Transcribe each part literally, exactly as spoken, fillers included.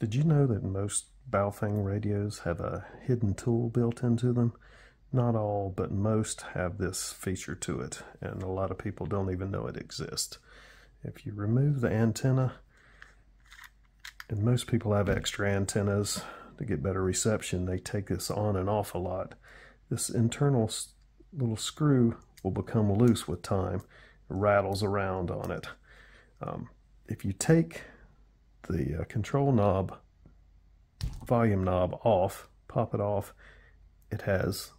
Did you know that most Baofeng radios have a hidden tool built into them? Not all, but most have this feature to it, and a lot of people don't even know it exists. If you remove the antenna, and most people have extra antennas to get better reception, they take this on and off a lot. This internal little screw will become loose with time, rattles around on it. Um, if you take the uh, control knob, volume knob off, pop it off, it has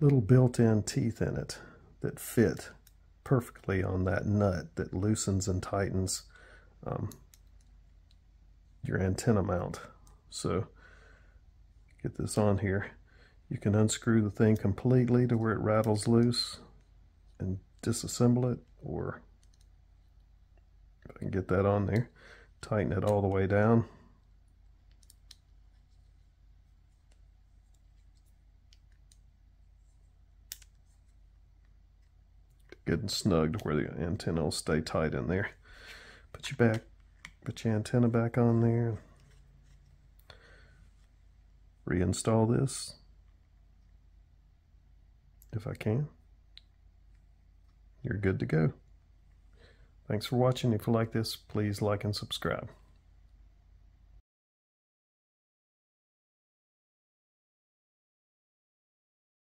little built-in teeth in it that fit perfectly on that nut that loosens and tightens um, your antenna mount. So get this on here. You can unscrew the thing completely to where it rattles loose and disassemble it, or if I can get that on there, tighten it all the way down. Good and snug to where the antenna will stay tight in there. Put your back, put your antenna back on there. Reinstall this if I can. You're good to go. Thanks for watching. If you like this, please like and subscribe.